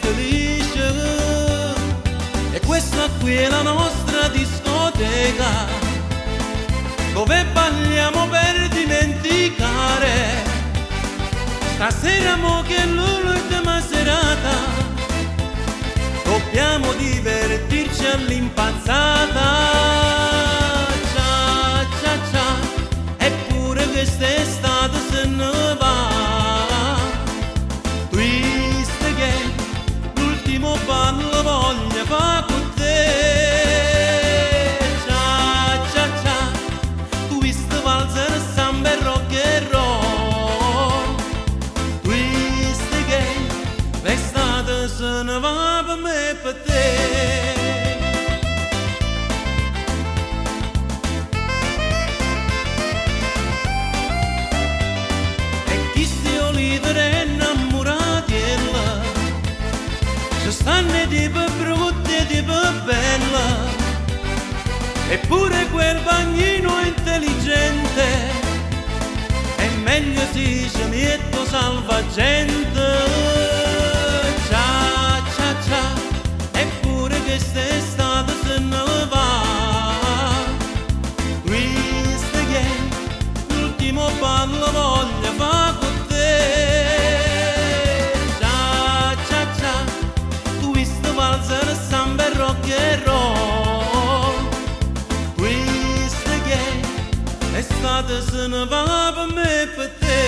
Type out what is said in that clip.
felice. E questa qui è la nostra discoteca, dove balliamo per dimenticare. Stasera mo che è l'ultima serata, dobbiamo divertirci all'impazzata. Cia cia cia, eppure quest'estate se ne va. Twist again, l'ultimo ballo voglia fa con te. Cia cia cia, twist valzer samba e rock and roll. Twist again, l'estate se ne va. E chi si olivere innamorati e là, ci stanno tipo brutti e tipo bella. Eppure quel bagnino intelligente è meglio si sceglietto salvagente. Quest'estate se ne va, twist again, l'ultimo ballo voglia fa con te. Cia cia cia, twist valzer samba e rock and roll. Twist again, l'estate se ne va per me e per te.